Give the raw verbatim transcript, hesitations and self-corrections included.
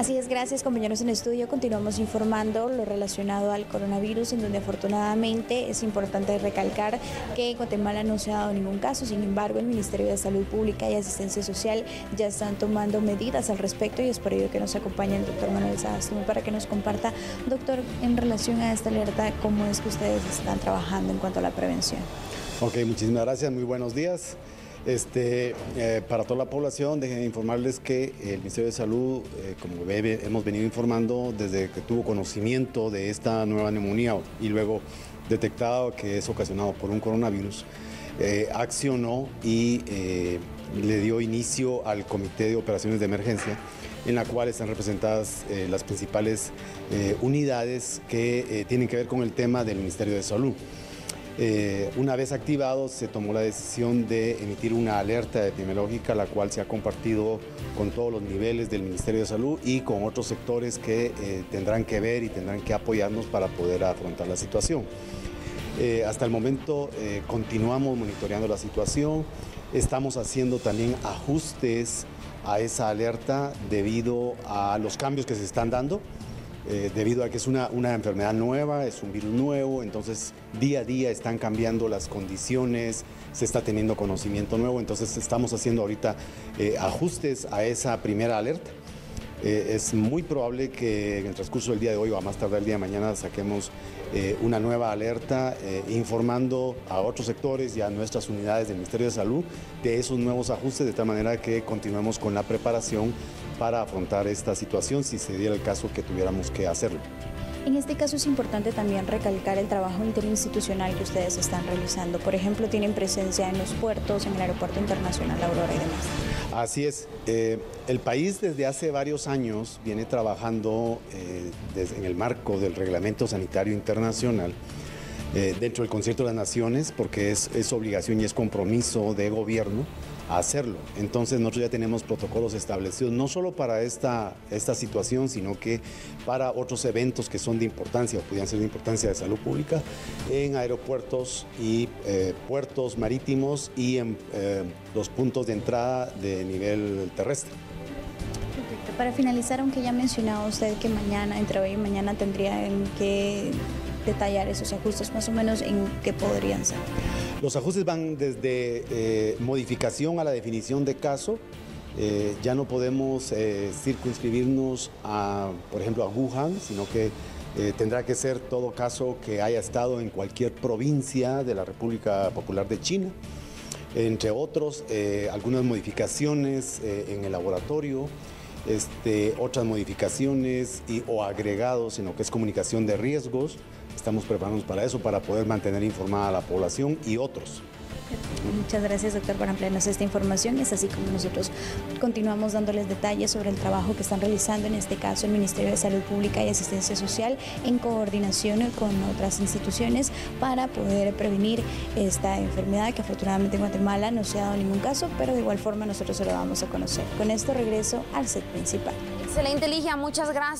Así es, gracias compañeros en estudio. Continuamos informando lo relacionado al coronavirus, en donde afortunadamente es importante recalcar que Guatemala no se ha dado ningún caso. Sin embargo, el Ministerio de Salud Pública y Asistencia Social ya están tomando medidas al respecto y es por ello que nos acompaña el doctor Manuel Sagastino para que nos comparta, doctor, en relación a esta alerta, cómo es que ustedes están trabajando en cuanto a la prevención. Ok, muchísimas gracias, muy buenos días. Este, eh, para toda la población, dejen de informarles que el Ministerio de Salud, eh, como bebé, hemos venido informando desde que tuvo conocimiento de esta nueva neumonía y luego detectado que es ocasionado por un coronavirus, eh, accionó y eh, le dio inicio al Comité de Operaciones de Emergencia, en la cual están representadas eh, las principales eh, unidades que eh, tienen que ver con el tema del Ministerio de Salud. Eh, una vez activado, se tomó la decisión de emitir una alerta epidemiológica, la cual se ha compartido con todos los niveles del Ministerio de Salud y con otros sectores que eh, tendrán que ver y tendrán que apoyarnos para poder afrontar la situación. Eh, hasta el momento eh, continuamos monitoreando la situación, estamos haciendo también ajustes a esa alerta debido a los cambios que se están dando. Eh, debido a que es una, una enfermedad nueva, es un virus nuevo, entonces día a día están cambiando las condiciones, se está teniendo conocimiento nuevo, entonces estamos haciendo ahorita eh, ajustes a esa primera alerta. Eh, es muy probable que en el transcurso del día de hoy o a más tardar el día de mañana saquemos eh, una nueva alerta eh, informando a otros sectores y a nuestras unidades del Ministerio de Salud de esos nuevos ajustes, de tal manera que continuemos con la preparación para afrontar esta situación si se diera el caso que tuviéramos que hacerlo. En este caso es importante también recalcar el trabajo interinstitucional que ustedes están realizando. Por ejemplo, tienen presencia en los puertos, en el Aeropuerto Internacional Aurora y demás. Así es. Eh, el país desde hace varios años viene trabajando eh, desde, en el marco del Reglamento Sanitario Internacional eh, dentro del Concierto de las Naciones, porque es, es obligación y es compromiso de gobierno hacerlo. Entonces nosotros ya tenemos protocolos establecidos, no solo para esta, esta situación, sino que para otros eventos que son de importancia o pudieran ser de importancia de salud pública en aeropuertos y eh, puertos marítimos y en eh, los puntos de entrada de nivel terrestre. Perfecto. Para finalizar, aunque ya mencionaba usted que mañana, entre hoy y mañana, tendrían que detallar esos ajustes, más o menos en qué podrían ser. Los ajustes van desde eh, modificación a la definición de caso. Eh, ya no podemos eh, circunscribirnos a, por ejemplo, a Wuhan, sino que eh, tendrá que ser todo caso que haya estado en cualquier provincia de la República Popular de China. Entre otros, eh, algunas modificaciones eh, en el laboratorio, este, otras modificaciones y, o agregados en lo que es comunicación de riesgos. Estamos preparados para eso, para poder mantener informada a la población y otros. Muchas gracias, doctor, por ampliarnos esta información. Es así como nosotros continuamos dándoles detalles sobre el trabajo que están realizando, en este caso el Ministerio de Salud Pública y Asistencia Social, en coordinación con otras instituciones para poder prevenir esta enfermedad que afortunadamente en Guatemala no se ha dado ningún caso, pero de igual forma nosotros se lo vamos a conocer. Con esto regreso al set principal. Excelente, Ligia, muchas gracias.